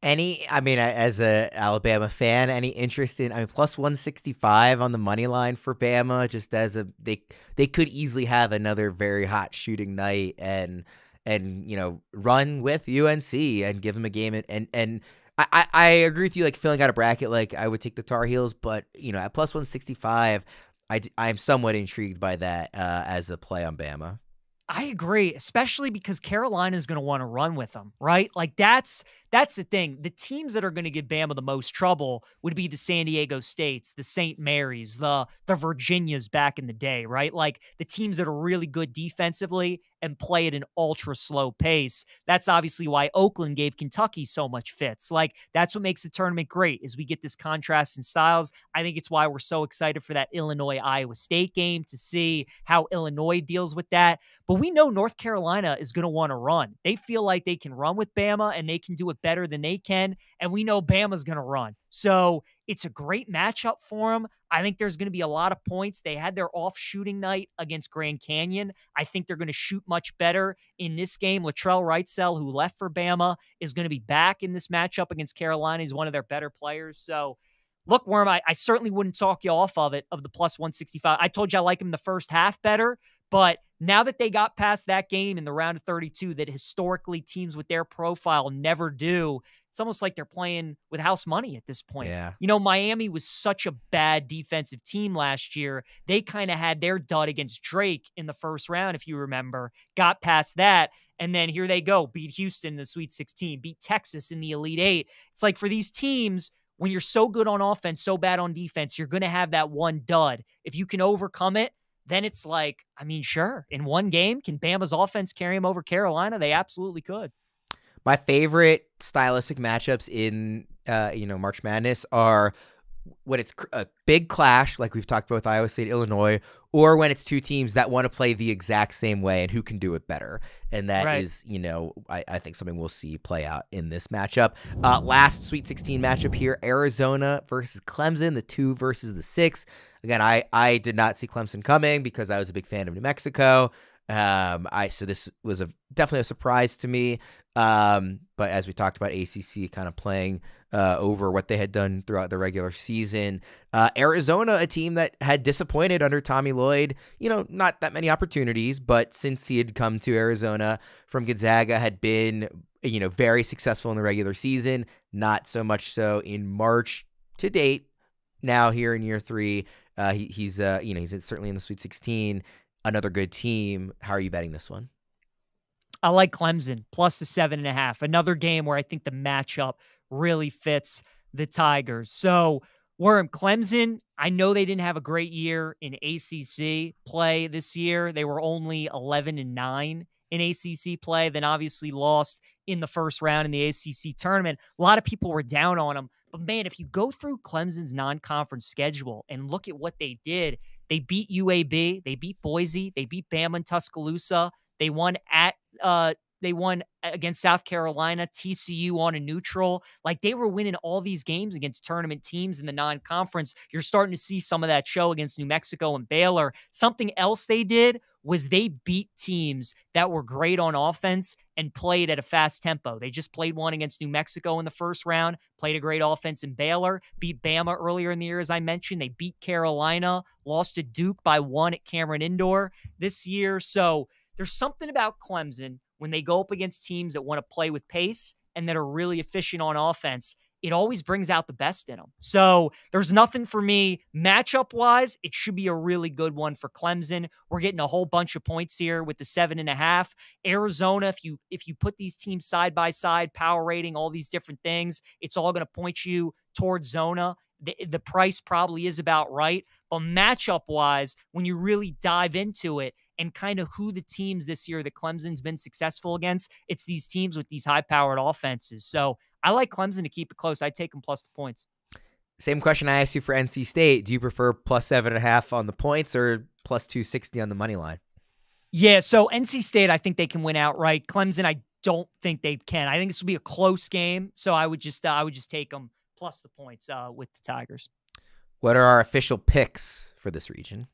I mean, as a Alabama fan, any interest in, plus 165 on the money line for Bama, just as they could easily have another very hot shooting night and, you know, run with UNC and give them a game. And I agree with you, like filling out a bracket, like I would take the Tar Heels, but you know, at plus 165, I'm somewhat intrigued by that, as a play on Bama. I agree, especially because Carolina is going to want to run with them, right? Like that's the thing. The teams that are going to give Bama the most trouble would be the San Diego States, the St. Mary's, the Virginias back in the day, right? Like the teams that are really good defensively and play at an ultra slow pace. That's obviously why Oakland gave Kentucky so much fits. Like that's what makes the tournament great is we get this contrast in styles. I think it's why we're so excited for that Illinois-Iowa State game to see how Illinois deals with that. But we know North Carolina is going to want to run. They feel like they can run with Bama and they can do it better than they can. And we know Bama's going to run. So it's a great matchup for them. I think there's going to be a lot of points. They had their off shooting night against Grand Canyon. I think they're going to shoot much better in this game. Latrell Wrightsell, who left for Bama, is going to be back in this matchup against Carolina. He's one of their better players. So look, Worm, I certainly wouldn't talk you off of it, of the plus 165. I told you I like him the first half better, but now that they got past that game in the round of 32 that historically teams with their profile never do, it's almost like they're playing with house money at this point. Yeah. You know, Miami was such a bad defensive team last year. They kind of had their dud against Drake in the first round, if you remember, got past that. And then here they go, beat Houston in the Sweet 16, beat Texas in the Elite Eight. It's like for these teams, when you're so good on offense, so bad on defense, you're going to have that one dud. If you can overcome it, then it's like, I mean, sure, in one game, can Bama's offense carry them over Carolina? They absolutely could. My favorite stylistic matchups in, you know, March Madness are when it's a big clash, like we've talked about with Iowa State, Illinois, or when it's two teams that want to play the exact same way and who can do it better. And that is, you know, I think something we'll see play out in this matchup. Last Sweet 16 matchup here, Arizona versus Clemson, the 2 versus the 6. Again, I did not see Clemson coming because I was a big fan of New Mexico. So this was definitely a surprise to me. But as we talked about, ACC kind of playing over what they had done throughout the regular season. Arizona, a team that had disappointed under Tommy Lloyd, you know, not that many opportunities, but since he had come to Arizona from Gonzaga, had been, you know, very successful in the regular season, not so much so in March to date. Now here in year 3, he's you know, he's certainly in the Sweet 16. Another good team. How are you betting this one? I like Clemson plus the 7.5. Another game where I think the matchup really fits the Tigers. So, Worm, Clemson, I know they didn't have a great year in ACC play this year. They were only 11-9 in ACC play, then obviously lost in the first round in the ACC tournament. A lot of people were down on them. But, man, if you go through Clemson's non-conference schedule and look at what they did, they beat UAB, they beat Boise, they beat Bama and Tuscaloosa. They won at they won against South Carolina, TCU on a neutral. Like they were winning all these games against tournament teams in the non-conference. You're starting to see some of that show against New Mexico and Baylor. Something else they did was they beat teams that were great on offense and played at a fast tempo. They just played one against New Mexico in the first round, played a great offense in Baylor, beat Bama earlier in the year, as I mentioned. They beat Carolina, lost to Duke by 1 at Cameron Indoor this year. So there's something about Clemson when they go up against teams that want to play with pace and that are really efficient on offense. it always brings out the best in them. So there's nothing for me matchup-wise. It should be a really good one for Clemson. We're getting a whole bunch of points here with the 7.5. Arizona, if you put these teams side by side, power rating, all these different things, it's all going to point you towards Zona. The price probably is about right. But matchup-wise, when you really dive into it and kind of who the teams this year that Clemson's been successful against, it's these teams with these high-powered offenses. So I like Clemson to keep it close. I take them plus the points. Same question I asked you for NC State. Do you prefer plus 7.5 on the points or plus 260 on the money line? Yeah, so NC State, I think they can win outright. Clemson, I don't think they can. I think this will be a close game, so I would just take them plus the points with the Tigers. What are our official picks for this region?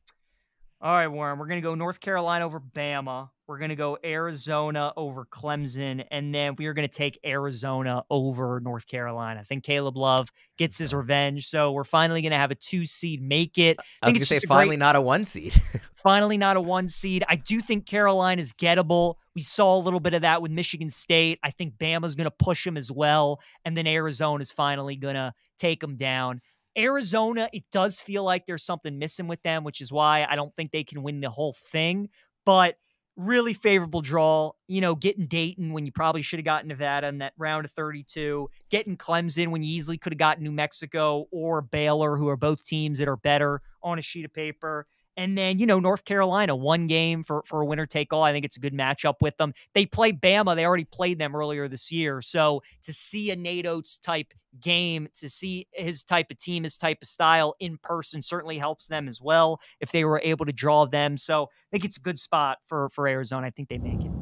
All right, Warren, we're going to go North Carolina over Bama. We're going to go Arizona over Clemson. And then we are going to take Arizona over North Carolina. I think Caleb Love gets his revenge. So we're finally going to have a 2 seed make it. I think it's just finally not a 1 seed. Finally not a 1 seed. I do think Carolina's gettable. We saw a little bit of that with Michigan State. I think Bama's going to push him as well. And then Arizona's finally going to take him down. Arizona, it does feel like there's something missing with them, which is why I don't think they can win the whole thing, but really favorable draw, you know, getting Dayton when you probably should have gotten Nevada in that round of 32, getting Clemson when you easily could have gotten New Mexico or Baylor, who are both teams that are better on a sheet of paper. And then, you know, North Carolina, one game for a winner take all. I think it's a good matchup with them. They play Bama. They already played them earlier this year. So to see a Nate Oates type game, to see his type of team, his type of style in person certainly helps them as well if they were able to draw them. So I think it's a good spot for Arizona. I think they make it.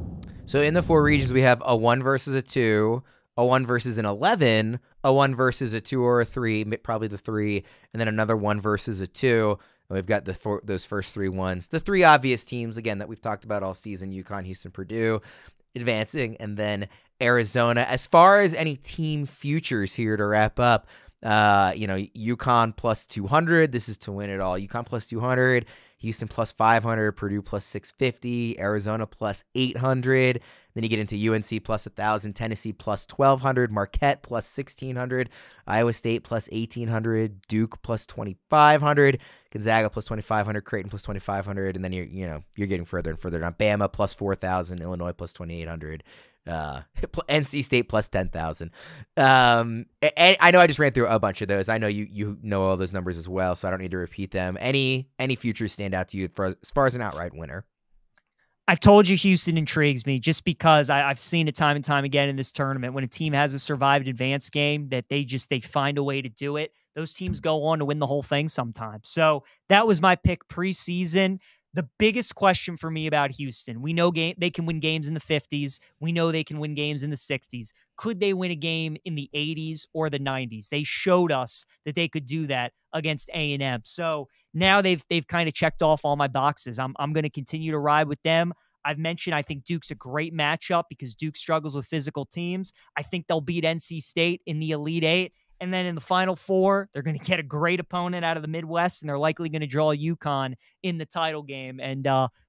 So in the four regions, we have a 1 versus a 2, a 1 versus an 11, a 1 versus a 2 or a 3, probably the 3, and then another 1 versus a 2. And we've got those first 3 1s. The 3 obvious teams, again, that we've talked about all season, UConn, Houston, Purdue, advancing, and then Arizona. As far as any team futures here to wrap up, you know, UConn plus 200. This is to win it all. UConn plus 200, Houston plus 500, Purdue plus 650, Arizona plus 800. Then you get into UNC plus 1,000, Tennessee plus 1,200, Marquette plus 1,600, Iowa State plus 1,800, Duke plus 2,500, Gonzaga plus 2,500, Creighton plus 2,500, and then you're getting further and further down. Bama plus 4,000, Illinois plus 2,800, NC State plus 10,000. I know I just ran through a bunch of those. I know you know all those numbers as well, so I don't need to repeat them. Any futures stand out to you as far as an outright winner? I've told you Houston intrigues me just because I've seen it time and time again in this tournament. When a team has a survived advanced game, that they find a way to do it. Those teams go on to win the whole thing sometimes. So that was my pick preseason. The biggest question for me about Houston, we know they can win games in the 50s. We know they can win games in the 60s. Could they win a game in the 80s or the 90s? They showed us that they could do that against A&M. So now they've kind of checked off all my boxes. I'm going to continue to ride with them. I've mentioned I think Duke's a great matchup because Duke struggles with physical teams. I think they'll beat NC State in the Elite Eight. And then in the Final Four, they're going to get a great opponent out of the Midwest, and they're likely going to draw UConn in the title game. And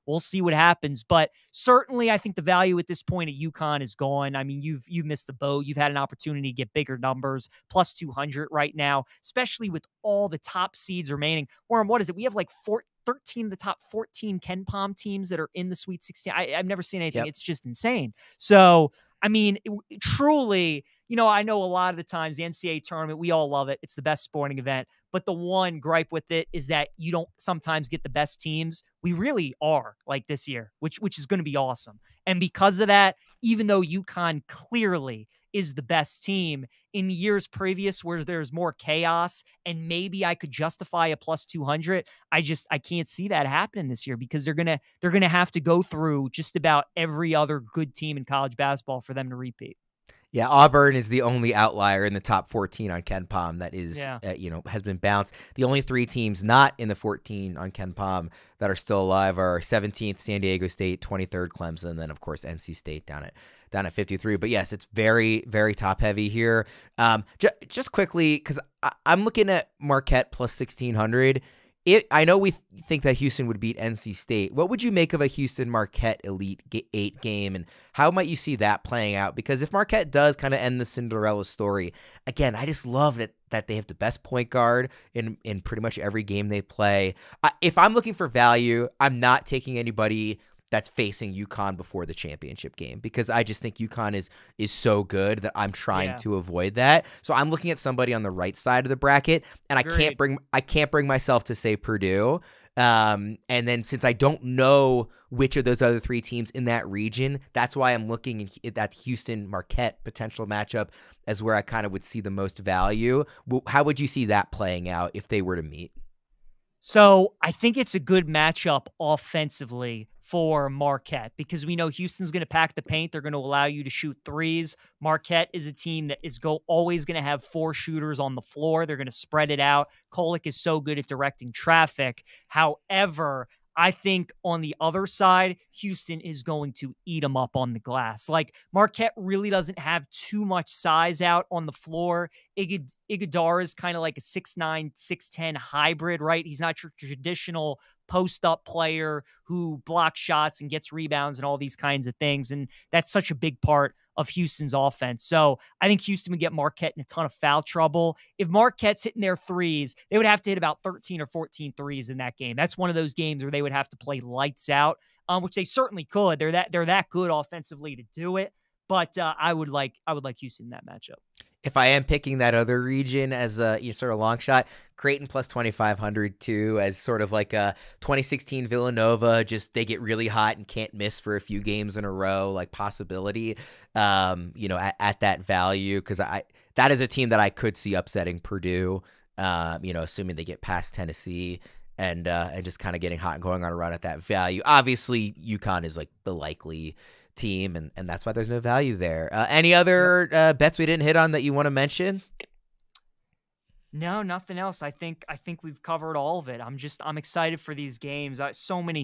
we'll see what happens. But certainly, I think the value at this point at UConn is gone. I mean, you've missed the boat. You've had an opportunity to get bigger numbers, plus 200 right now, especially with all the top seeds remaining. Warren, what is it? We have like 13 of the top 14 KenPom teams that are in the Sweet 16. I've never seen anything. Yep. It's just insane. So, I mean, truly, you know, I know a lot of the times the NCAA tournament, we all love it. It's the best sporting event. But the one gripe with it is that you don't sometimes get the best teams. We really are like this year, which is going to be awesome. And because of that, even though UConn clearly is the best team, in years previous where there's more chaos and maybe I could justify a plus 200, I can't see that happening this year because they're going to have to go through just about every other good team in college basketball for them to repeat. Yeah, Auburn is the only outlier in the top 14 on KenPom that is, you know, has been bounced. The only 3 teams not in the 14 on KenPom that are still alive are 17th San Diego State, 23rd Clemson, and then of course NC State down at 53. But yes, it's very, very top heavy here. Just quickly, because I'm looking at Marquette plus 1,600. I know we think that Houston would beat NC State. What would you make of a Houston-Marquette Elite Eight game, and how might you see that playing out? Because if Marquette does kind of end the Cinderella story, again, I just love that they have the best point guard in pretty much every game they play. If I'm looking for value, I'm not taking anybody that's facing UConn before the championship game, because I just think UConn is so good that I'm trying to avoid that. So I'm looking at somebody on the right side of the bracket, and I can't bring myself to say Purdue. And then since I don't know which of those other three teams in that region, that's why I'm looking at that Houston-Marquette potential matchup as where I kind of would see the most value. How would you see that playing out if they were to meet? So I think it's a good matchup offensively for Marquette, because we know Houston's going to pack the paint. They're going to allow you to shoot threes. Marquette is a team that is always going to have four shooters on the floor. They're going to spread it out. Kolek is so good at directing traffic. However, I think on the other side, Houston is going to eat them up on the glass. Like, Marquette really doesn't have too much size out on the floor. Iguodala is kind of like a 6'9", 6'10" hybrid, right? He's not your traditional post-up player who blocks shots and gets rebounds and all these kinds of things. And that's such a big part of Houston's offense. So I think Houston would get Marquette in a ton of foul trouble. If Marquette's hitting their threes, they would have to hit about 13 or 14 threes in that game. That's one of those games where they would have to play lights out, which they certainly could. They're that good offensively to do it. But I would like Houston in that matchup. If I am picking that other region as a sort of long shot, Creighton plus 2,500 too, as sort of like a 2016 Villanova, just they get really hot and can't miss for a few games in a row, like possibility, at that value. Because that is a team that I could see upsetting Purdue, assuming they get past Tennessee and just kind of getting hot and going on a run at that value. Obviously, UConn is like the likely team, and that's why there's no value there. Any other bets we didn't hit on that you want to mention? No, nothing else. I think we've covered all of it. I'm excited for these games. So many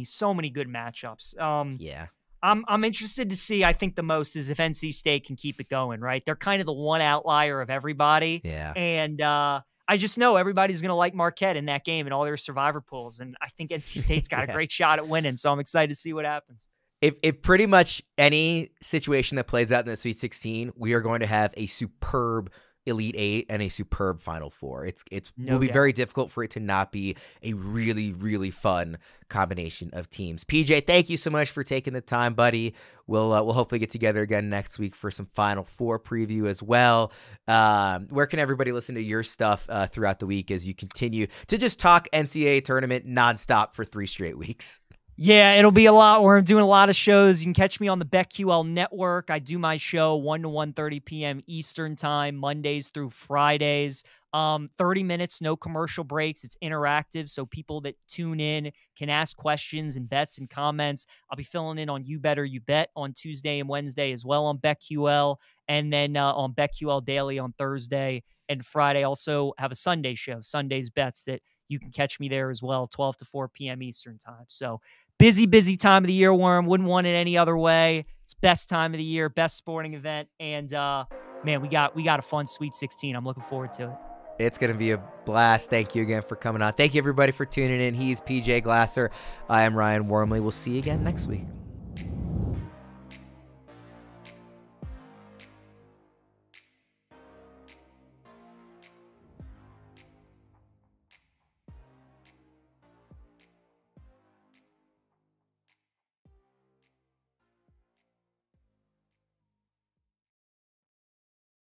good matchups. I'm interested to see, I think the most is if NC State can keep it going, right? They're kind of the one outlier of everybody. Yeah. And I just know everybody's going to like Marquette in that game and all their survivor pools. And I think NC State's got a great shot at winning. So I'm excited to see what happens. If pretty much any situation that plays out in the Sweet 16, we are going to have a superb Elite Eight and a superb Final Four. It will be very difficult for it to not be a really, really fun combination of teams. PJ, thank you so much for taking the time, buddy. We'll hopefully get together again next week for some Final Four preview as well. Where can everybody listen to your stuff throughout the week as you continue to just talk NCAA tournament nonstop for 3 straight weeks? Yeah, it'll be a lot where I'm doing a lot of shows. You can catch me on the BetQL network. I do my show 1 to 1:30 p.m. Eastern time, Mondays through Fridays. 30 minutes, no commercial breaks. It's interactive, so people that tune in can ask questions and bets and comments. I'll be filling in on You Better You Bet on Tuesday and Wednesday as well on BetQL, and then on BetQL Daily on Thursday and Friday. Also have a Sunday show, Sunday's Bets, that you can catch me there as well, 12 to 4 p.m. Eastern time. So busy time of the year, Worm. Wouldn't want it any other way. It's best time of the year, best sporting event. And, man, we got a fun Sweet 16. I'm looking forward to it. It's going to be a blast. Thank you again for coming on. Thank you, everybody, for tuning in. He's PJ Glasser. I am Ryan Wormley. We'll see you again next week.